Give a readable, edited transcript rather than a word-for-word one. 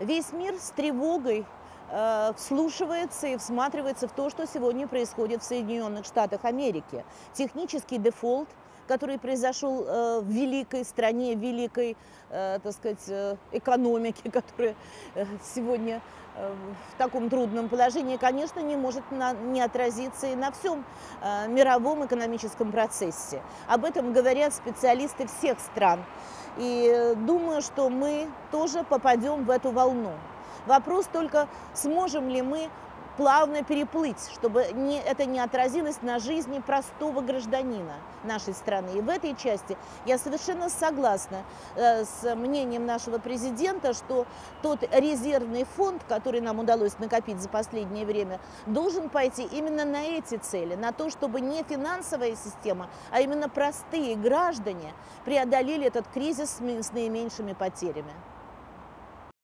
Весь мир с тревогой вслушивается и всматривается в то, что сегодня происходит в Соединенных Штатах Америки. Технический дефолт, который произошел в великой стране, в великой, так сказать, экономике, которая сегодня в таком трудном положении, конечно, не может не отразиться и на всем мировом экономическом процессе. Об этом говорят специалисты всех стран. И думаю, что мы тоже попадем в эту волну. Вопрос только, сможем ли мы плавно переплыть, чтобы это не отразилось на жизни простого гражданина нашей страны. И в этой части я совершенно согласна с мнением нашего президента, что тот резервный фонд, который нам удалось накопить за последнее время, должен пойти именно на эти цели, на то, чтобы не финансовая система, а именно простые граждане преодолели этот кризис с наименьшими потерями.